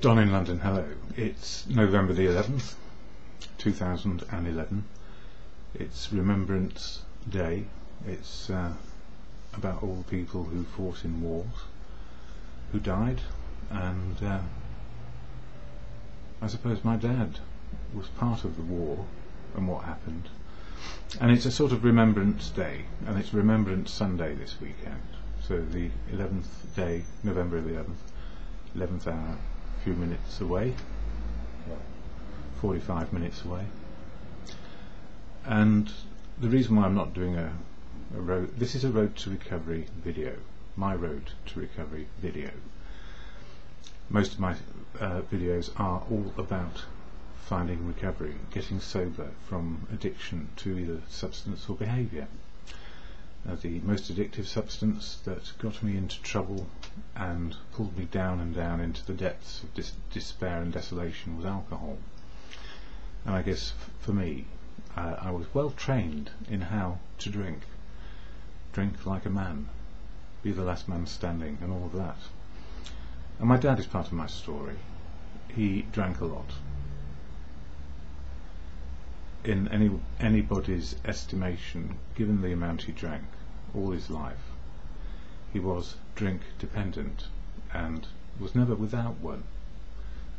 Don in London, hello. It's November the 11th, 2011. It's Remembrance Day. It's about all the people who fought in wars, who died, and I suppose my dad was part of the war and what happened. And it's a sort of Remembrance Day, and it's Remembrance Sunday this weekend. So the 11th day, November the 11th, 11th hour, a few minutes away, 45 minutes away. And the reason why I'm not doing a road, this is a road to recovery video, my road to recovery video. Most of my videos are all about finding recovery, getting sober from addiction to either substance or behaviour. The most addictive substance that got me into trouble and pulled me down and down into the depths of despair and desolation was alcohol. And I guess for me, I was well trained in how to drink. Drink like a man, be the last man standing, and all of that. And my dad is part of my story. He drank a lot. In anybody's estimation, given the amount he drank all his life, he was drink dependent and was never without one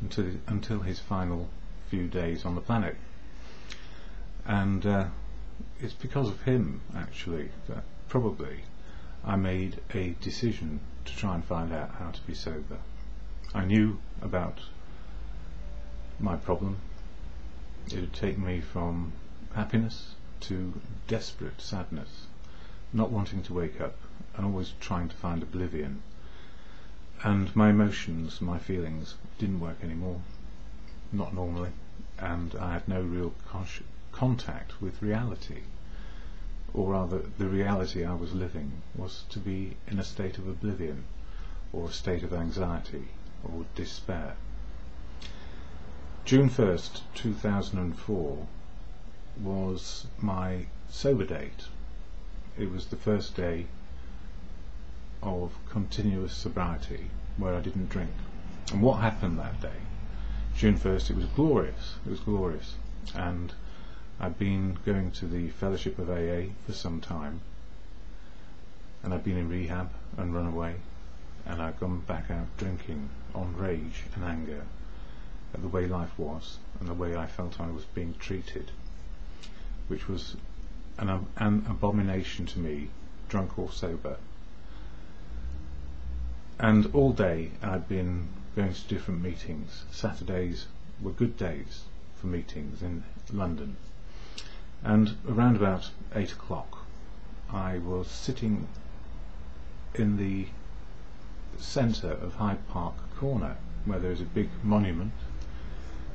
until his final few days on the planet. And it's because of him, actually, that probably I made a decision to try and find out how to be sober. I knew about my problem. It would take me from happiness to desperate sadness, not wanting to wake up and always trying to find oblivion. And my emotions, my feelings didn't work anymore, not normally, and I had no real contact with reality, or rather the reality I was living was to be in a state of oblivion or a state of anxiety or despair. June 1st, 2004 was my sober date. It was the first day of continuous sobriety where I didn't drink. And what happened that day? June 1st, it was glorious. It was glorious. And I'd been going to the Fellowship of AA for some time. And I'd been in rehab and run away. And I'd gone back out drinking on rage and anger at the way life was and the way I felt I was being treated, which was an abomination to me, drunk or sober. And all day I'd been going to different meetings. Saturdays were good days for meetings in London, and around about 8 o'clock I was sitting in the centre of Hyde Park Corner, where there is a big monument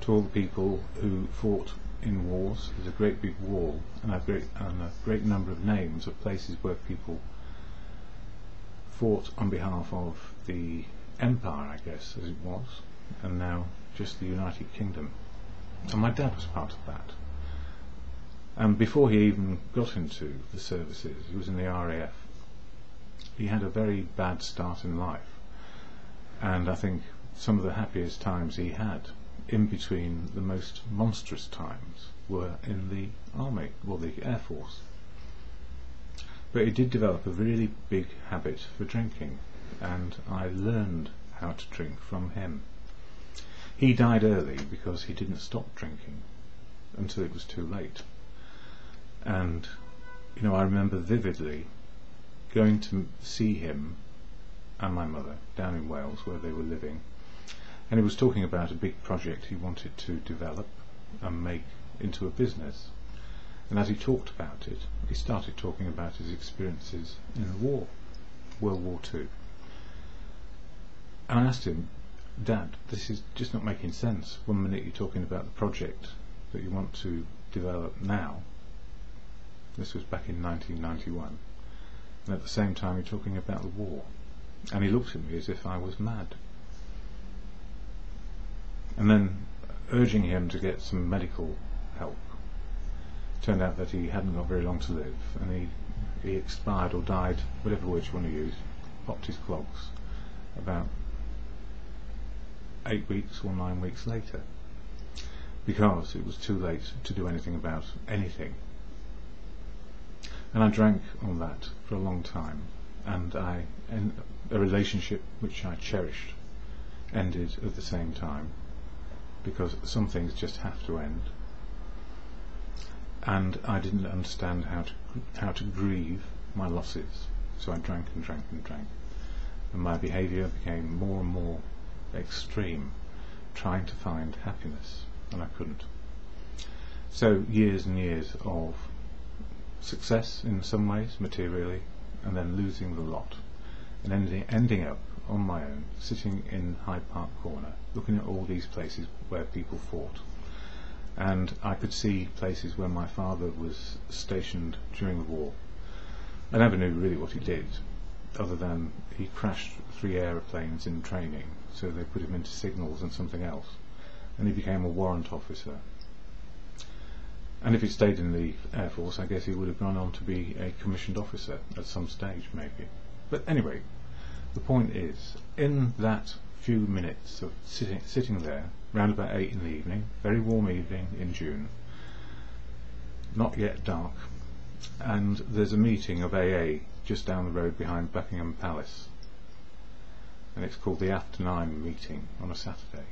to all the people who fought in wars. There's a great big wall and a great number of names of places where people fought on behalf of the empire, I guess, as it was, and now just the United Kingdom. And my dad was part of that. And before he even got into the services, he was in the RAF. He had a very bad start in life, and I think some of the happiest times he had in between the most monstrous times were in the army or the air force. But he did develop a really big habit for drinking, and I learned how to drink from him. He died early because he didn't stop drinking until it was too late. And you know, I remember vividly going to see him and my mother down in Wales where they were living. And he was talking about a big project he wanted to develop and make into a business. And as he talked about it, he started talking about his experiences in the war, World War II. And I asked him, "Dad, this is just not making sense. One minute you're talking about the project that you want to develop now." This was back in 1991. And at the same time you're talking about the war. And he looked at me as if I was mad. And then, urging him to get some medical help, it turned out that he hadn't got very long to live, and he expired or died, whatever word you want to use, popped his clogs, about 8 weeks or 9 weeks later, because it was too late to do anything about anything. And I drank on that for a long time, and a relationship which I cherished ended at the same time, because some things just have to end. And I didn't understand how to grieve my losses, so I drank and drank and drank, and my behaviour became more and more extreme, trying to find happiness, and I couldn't. So years and years of success in some ways, materially, and then losing the lot, and ending up on my own, sitting in Hyde Park Corner, looking at all these places where people fought. And I could see places where my father was stationed during the war. I never knew really what he did, other than he crashed 3 aeroplanes in training, so they put him into signals and something else, and he became a warrant officer. And if he stayed in the Air Force, I guess he would have gone on to be a commissioned officer at some stage, maybe. But anyway, the point is, in that few minutes of sitting there, round about 8 in the evening, very warm evening in June, not yet dark, and there's a meeting of AA just down the road behind Buckingham Palace, and it's called the After 9 meeting on a Saturday.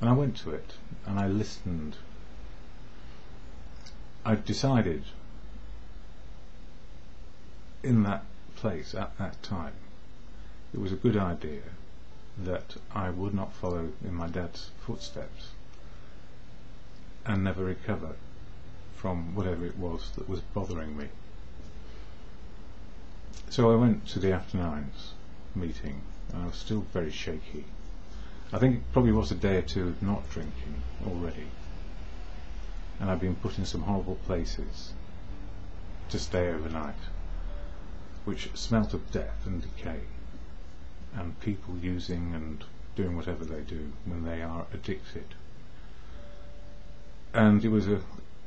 And I went to it and I listened. I've decided in that place at that time it was a good idea that I would not follow in my dad's footsteps and never recover from whatever it was that was bothering me. So I went to the After 9's meeting, and I was still very shaky. I think it probably was a day or two of not drinking already, and I'd been put in some horrible places to stay overnight, which smelt of death and decay, and people using and doing whatever they do when they are addicted. And it was,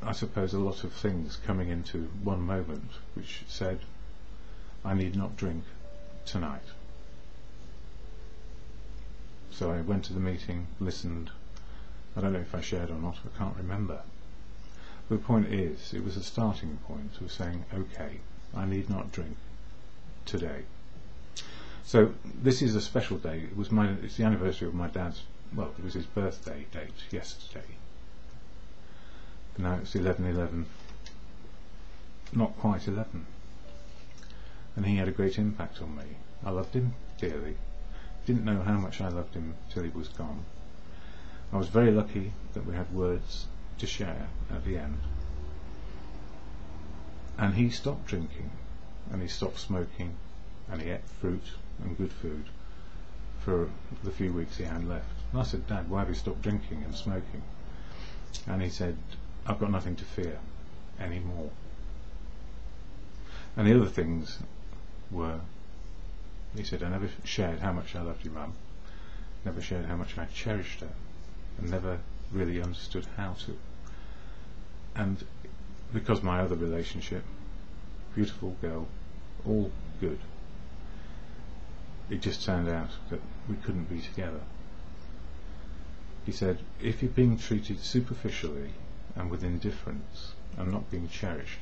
I suppose, a lot of things coming into one moment which said, I need not drink tonight. So I went to the meeting, listened. I don't know if I shared or not, I can't remember. But the point is, it was a starting point of saying, okay, I need not drink today. So this is a special day. It's the anniversary of my dad's, well, it was his birthday date yesterday. And now it's 11/11, not quite 11. And he had a great impact on me. I loved him dearly. Didn't know how much I loved him till he was gone. I was very lucky that we had words to share at the end. And he stopped drinking, and he stopped smoking, and he ate fruit and good food for the few weeks he had left. And I said, Dad, why have you stopped drinking and smoking? And he said, I've got nothing to fear anymore. And the other things were, he said, I never shared how much I loved your mum, never shared how much I cherished her, and never really understood how to. And because my other relationship, beautiful girl, all good, it just turned out that we couldn't be together. He said, if you're being treated superficially and with indifference and not being cherished,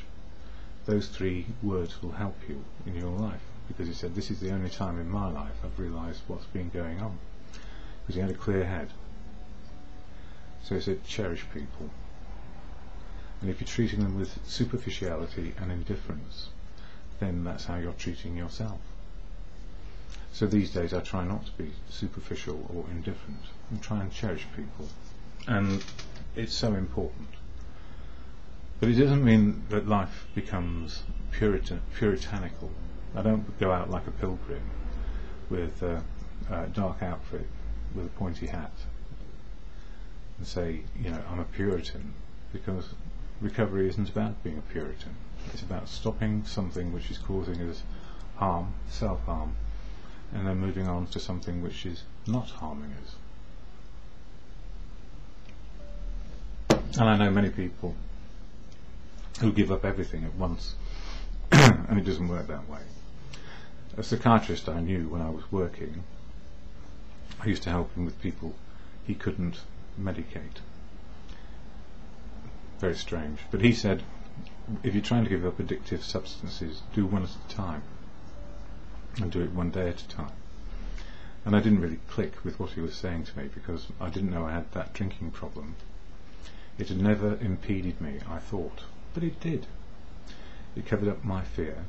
those 3 words will help you in your life. Because he said, this is the only time in my life I've realised what's been going on. Because he had a clear head. So he said, cherish people. And if you're treating them with superficiality and indifference, then that's how you're treating yourself. So these days I try not to be superficial or indifferent, and try and cherish people, and it's so important. But it doesn't mean that life becomes puritanical. I don't go out like a pilgrim with a dark outfit with a pointy hat and say, you know, I'm a Puritan, because recovery isn't about being a Puritan. It's about stopping something which is causing us harm, self-harm, and then moving on to something which is not harming us. And I know many people who give up everything at once, and it doesn't work that way. A psychiatrist I knew when I was working, I used to help him with people he couldn't medicate. Very strange. But he said, if you're trying to give up addictive substances, do one at a time, and do it one day at a time. And I didn't really click with what he was saying to me, because I didn't know I had that drinking problem. It had never impeded me, I thought, but it did. It covered up my fear.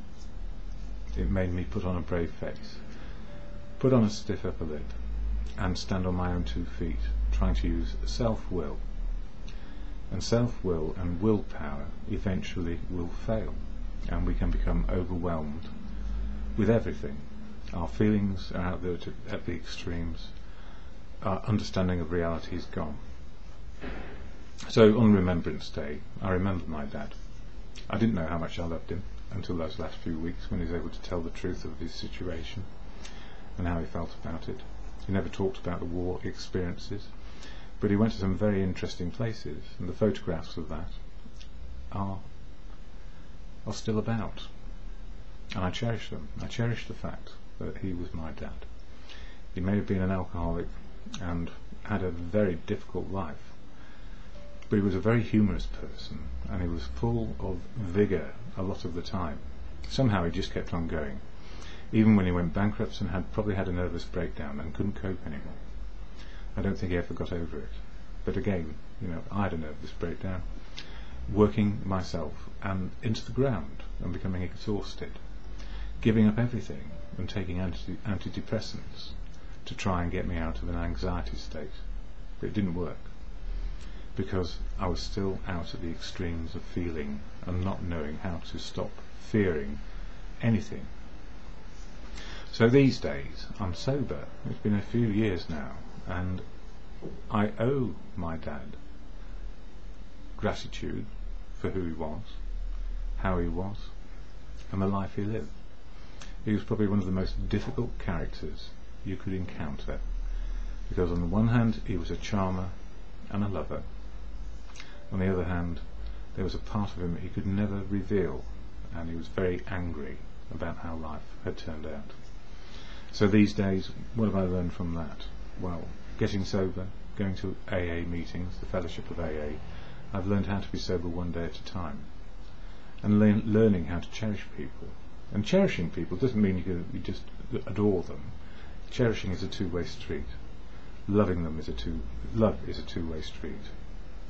It made me put on a brave face, put on a stiff upper lip, and stand on my own two feet, trying to use self-will. And self-will and willpower eventually will fail, and we can become overwhelmed with everything. Our feelings are out there at the extremes. Our understanding of reality is gone. So on Remembrance Day, I remembered my dad. I didn't know how much I loved him until those last few weeks, when he was able to tell the truth of his situation and how he felt about it. He never talked about the war experiences, but he went to some very interesting places, and the photographs of that are still about. And I cherish them. I cherish the fact that he was my dad. He may have been an alcoholic and had a very difficult life, but he was a very humorous person, and he was full of vigour a lot of the time. Somehow he just kept on going, even when he went bankrupt and had probably had a nervous breakdown and couldn't cope anymore. I don't think he ever got over it. But again, you know, I had a nervous breakdown, working myself and into the ground and becoming exhausted, giving up everything and taking antidepressants to try and get me out of an anxiety state. But it didn't work, because I was still out at the extremes of feeling and not knowing how to stop fearing anything. So these days I'm sober. It's been a few years now, and I owe my dad gratitude for who he was, how he was, and the life he lived. He was probably one of the most difficult characters you could encounter, because on the one hand he was a charmer and a lover, on the other hand there was a part of him he could never reveal, and he was very angry about how life had turned out. So these days, what have I learned from that? Well, getting sober, going to AA meetings, the Fellowship of AA. I've learned how to be sober one day at a time, and learning how to cherish people. And cherishing people doesn't mean you just adore them. Cherishing is a two-way street. Loving them is love is a two-way street.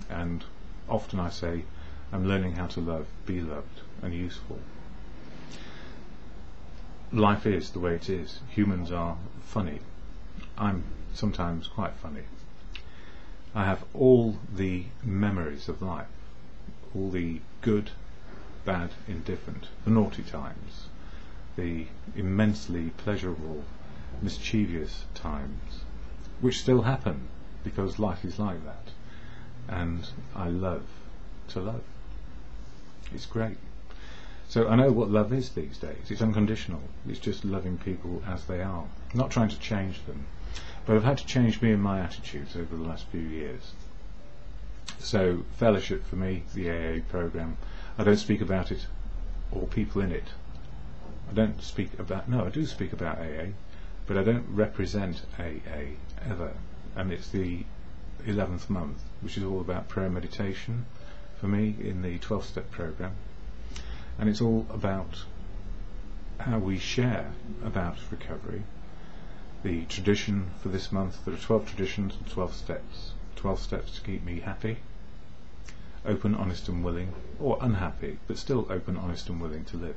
And often I say, I'm learning how to love, be loved, and useful. Life is the way it is. Humans are funny. I'm sometimes quite funny. I have all the memories of life, all the good, bad, indifferent, the naughty times, the immensely pleasurable, mischievous times, which still happen, because life is like that, and I love to love. It's great. So I know what love is these days. It's unconditional. It's just loving people as they are, not trying to change them. But I've had to change me and my attitudes over the last few years. So fellowship for me, the AA program, I don't speak about it or people in it. I do speak about AA, but I don't represent AA ever. And it's the 11th month, which is all about prayer and meditation for me in the 12-step program. And it's all about how we share about recovery. The tradition for this month, there are 12 traditions and 12 steps. 12 steps to keep me happy, open, honest and willing, or unhappy, but still open, honest and willing to live.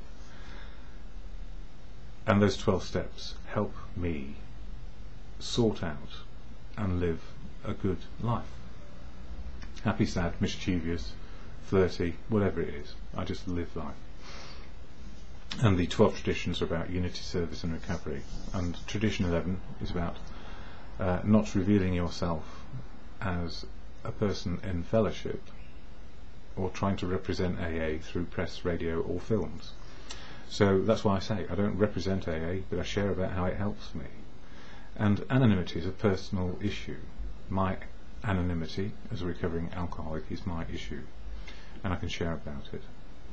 And those 12 steps help me sort out and live a good life. Happy, sad, mischievous, flirty, whatever it is, I just live life. And the 12 traditions are about unity, service and recovery. And tradition 11 is about not revealing yourself as a person in fellowship or trying to represent AA through press, radio or films. So that's why I say I don't represent AA, but I share about how it helps me. And anonymity is a personal issue. My anonymity as a recovering alcoholic is my issue, and I can share about it.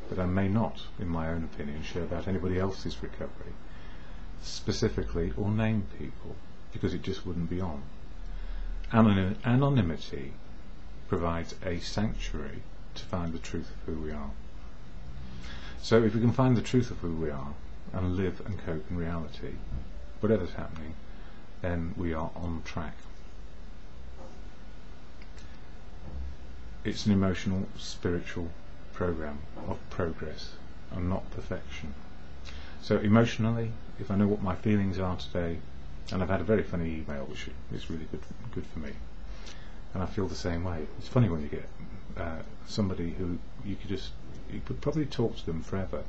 But I may not, in my own opinion, share about anybody else's recovery specifically or name people, because it just wouldn't be on. Anonymity provides a sanctuary to find the truth of who we are. So if we can find the truth of who we are and live and cope in reality, whatever's happening, then we are on track. It's an emotional, spiritual program of progress and not perfection. So emotionally, if I know what my feelings are today, and I've had a very funny email which is really good for me, and I feel the same way. It's funny when you get somebody who you could probably talk to them forever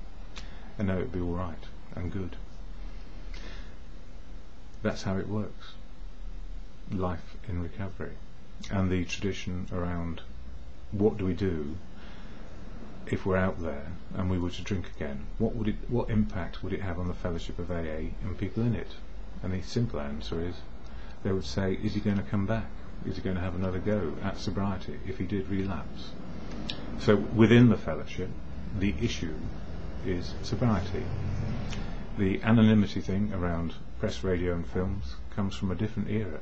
and know it'd be all right and good. That's how it works. Life in recovery. And the tradition around what do we do if we're out there and we were to drink again? What impact would it have on the fellowship of AA and people in it? And the simple answer is, they would say, is he going to come back? Is he going to have another go at sobriety if he did relapse? So within the fellowship, the issue is sobriety. The anonymity thing around press, radio and films comes from a different era.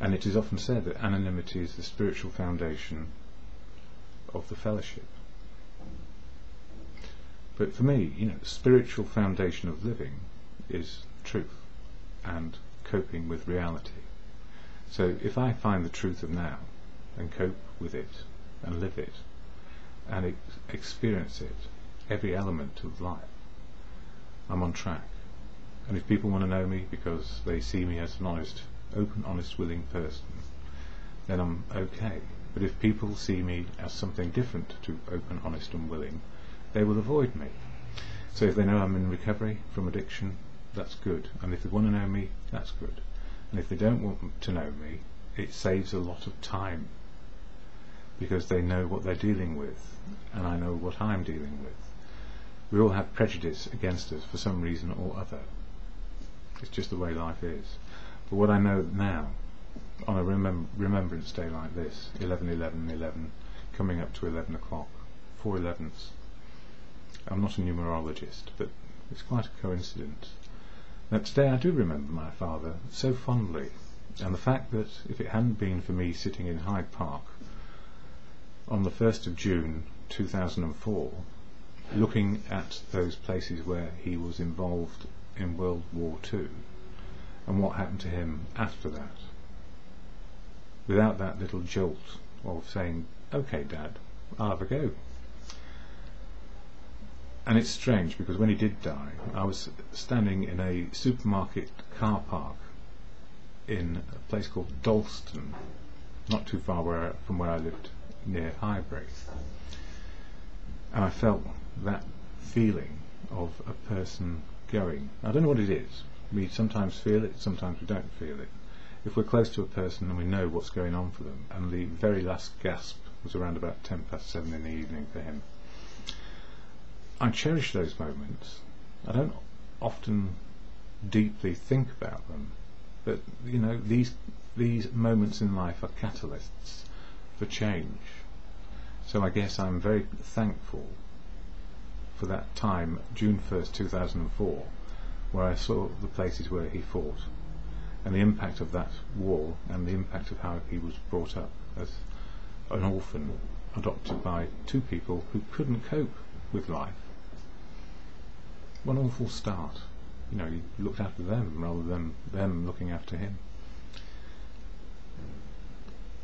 And it is often said that anonymity is the spiritual foundation of the fellowship. But for me, the spiritual foundation of living is truth and coping with reality. So if I find the truth of now and cope with it and live it and experience it, every element of life, I'm on track. And if people want to know me because they see me as an open, honest, willing person, then I'm okay. But if people see me as something different to open, honest and willing, they will avoid me. So if they know I'm in recovery from addiction, that's good. And if they want to know me, that's good. And if they don't want to know me, it saves a lot of time, because they know what they're dealing with and I know what I'm dealing with. We all have prejudice against us for some reason or other. It's just the way life is. But what I know now, on a remembrance day like this, 11/11/11, coming up to 11 o'clock, 4/11ths, I'm not a numerologist, but it's quite a coincidence. Now today I do remember my father so fondly, and the fact that if it hadn't been for me sitting in Hyde Park on the 1st of June 2004, looking at those places where he was involved in World War II, and what happened to him after that. Without that little jolt of saying, okay Dad, I'll have a go. And it's strange, because when he did die, I was standing in a supermarket car park in a place called Dalston, not too far from where I lived, near Highbury. And I felt that feeling of a person going. I don't know what it is. We sometimes feel it, sometimes we don't feel it. If we're close to a person and we know what's going on for them, and the very last gasp was around about 7:10 in the evening for him. I cherish those moments. I don't often deeply think about them, but these moments in life are catalysts for change. So I guess I'm very thankful for that time, June 1st, 2004, where I saw the places where he fought, and the impact of that war, and the impact of how he was brought up as an orphan, adopted by two people who couldn't cope with life. What an awful start. He looked after them rather than them looking after him.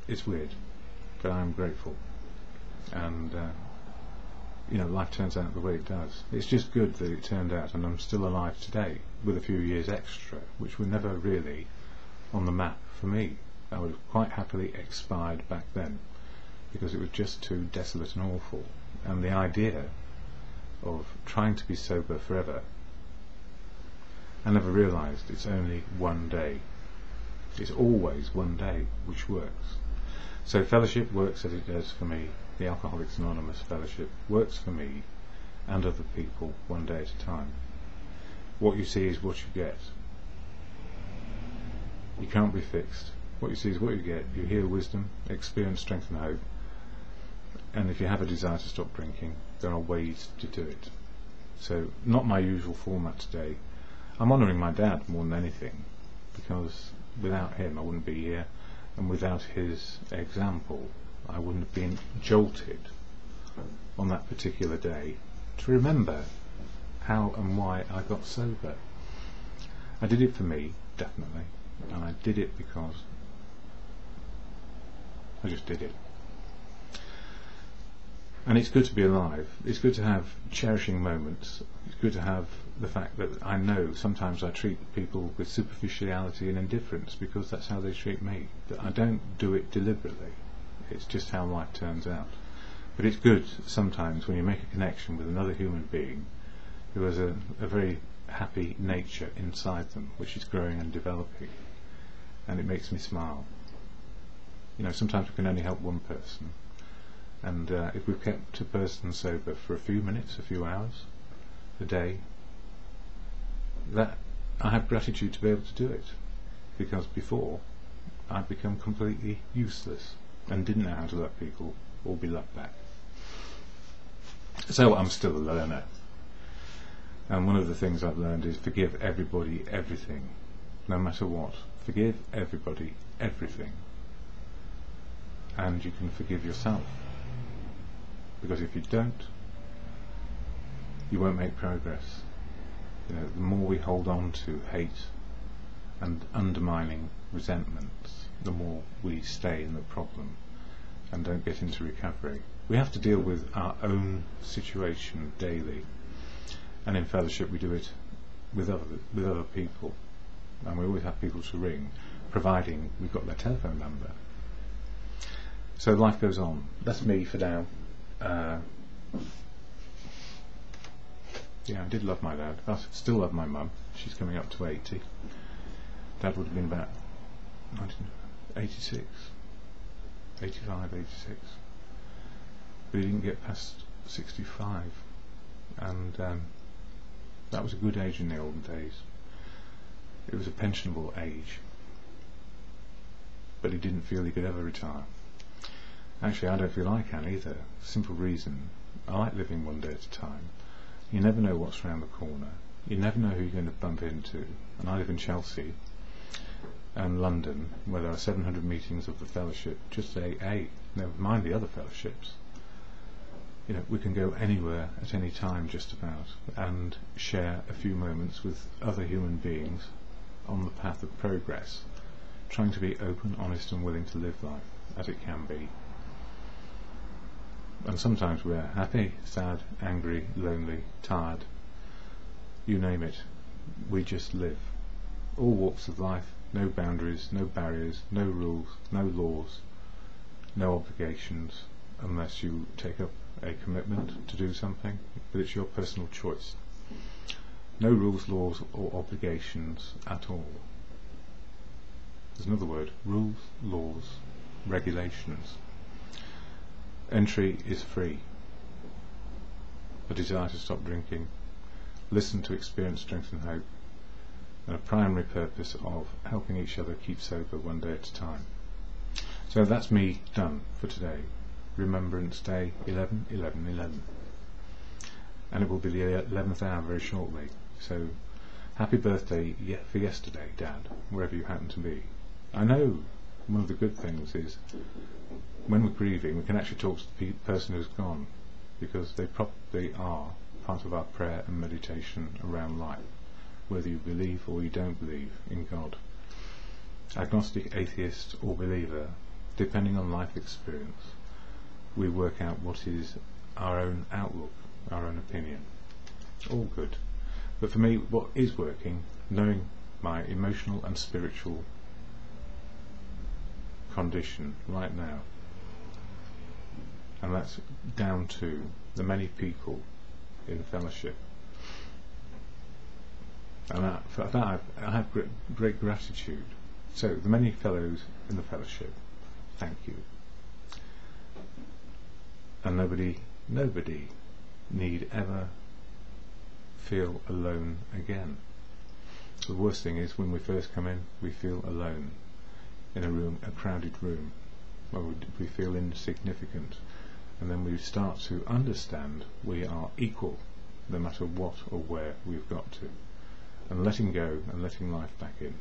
It's weird, but I'm grateful. And life turns out the way it does. It's just good that it turned out, and I'm still alive today with a few years extra, which were never really on the map for me. I would have quite happily expired back then, because it was just too desolate and awful. And the idea of trying to be sober forever, I never realised it's only one day. It's always one day which works. So fellowship works as it does for me. The Alcoholics Anonymous fellowship works for me and other people one day at a time. What you see is what you get. You can't be fixed. What you see is what you get. You hear wisdom, experience strength and hope. And if you have a desire to stop drinking, there are ways to do it. So, not my usual format today. I'm honouring my dad more than anything, because without him I wouldn't be here, and without his example I wouldn't have been jolted on that particular day to remember how and why I got sober. I did it for me, definitely, and I did it because I just did it. And it's good to be alive, it's good to have cherishing moments, it's good to have the fact that I know sometimes I treat people with superficiality and indifference because that's how they treat me, that I don't do it deliberately, it's just how life turns out. But it's good sometimes when you make a connection with another human being who has a very happy nature inside them which is growing and developing, and it makes me smile. You know, sometimes we can only help one person, and if we've kept a person sober for a few minutes, a few hours, a day, that I have gratitude to be able to do it, because before I'd become completely useless and didn't know how to love people or be loved back. So I'm still a learner, and one of the things I've learned is forgive everybody everything, no matter what. Forgive everybody everything, and you can forgive yourself, because if you don't, you won't make progress. You know, the more we hold on to hate and undermining resentments, the more we stay in the problem and don't get into recovery. We have to deal with our own situation daily, and in fellowship we do it with other people, and we always have people to ring, providing we've got their telephone number. So life goes on. That's me for now. Yeah, I did love my dad. I still love my mum. She's coming up to 80. Dad would have been about 1986, 85, 86. But he didn't get past 65, and that was a good age in the olden days. It was a pensionable age, but he didn't feel he could ever retire. Actually, I don't feel I can either. Simple reason: I like living one day at a time. You never know what's around the corner. You never know who you're going to bump into. And I live in Chelsea and London, where there are 700 meetings of the fellowship, just AA, never mind the other fellowships. You know, we can go anywhere at any time, just about, and share a few moments with other human beings on the path of progress, trying to be open, honest and willing to live life as it can be. And sometimes we're happy, sad, angry, lonely, tired, you name it. We just live. All walks of life, no boundaries, no barriers, no rules, no laws, no obligations, unless you take up a commitment to do something, but it's your personal choice. No rules, laws or obligations at all. There's another word: rules, laws, regulations. Entry is free. A desire to stop drinking, listen to experience, strength and hope, and a primary purpose of helping each other keep sober one day at a time. So that's me done for today. Remembrance Day 11/11/11, and it will be the 11th hour very shortly. So happy birthday for yesterday, Dad, wherever you happen to be. I know one of the good things is when we're grieving, we can actually talk to the person who's gone, because they probably are part of our prayer and meditation around life, whether you believe or you don't believe in God. Agnostic, atheist or believer, depending on life experience, we work out what is our own outlook, our own opinion. All good. But for me, what is working, knowing my emotional and spiritual condition right now, and that's down to the many people in fellowship, and for that I have great gratitude. So the many fellows in the fellowship, thank you. And nobody need ever feel alone again. The worst thing is when we first come in, we feel alone in a room, a crowded room, where we feel insignificant. And then we start to understand we are equal, no matter what or where we've got to, and letting go and letting life back in.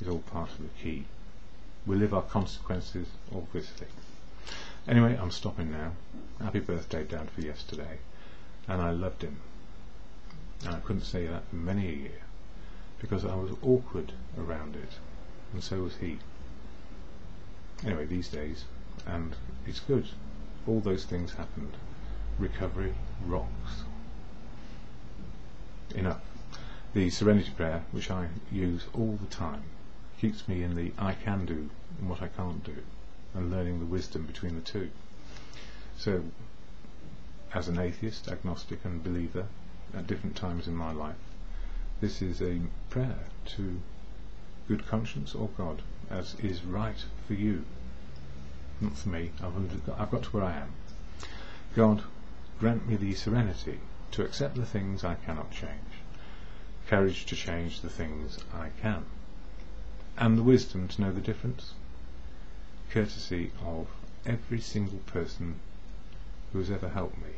is all part of the key. We live our consequences, obviously. Anyway, I'm stopping now. Happy birthday, Dad, for yesterday. And I loved him. And I couldn't say that for many a year, because I was awkward around it, and so was he. Anyway, these days, and it's good. All those things happened. Recovery rocks. Enough. The Serenity Prayer, which I use all the time, keeps me in the I can do and what I can't do, and learning the wisdom between the two. So, as an atheist, agnostic and believer, at different times in my life, this is a prayer to good conscience or God, as is right for you. Not for me, I've got to where I am. God, grant me the serenity to accept the things I cannot change, courage to change the things I can, and the wisdom to know the difference, courtesy of every single person who has ever helped me,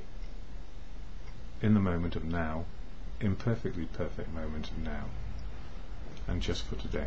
in the moment of now, imperfectly perfect moment of now, and just for today.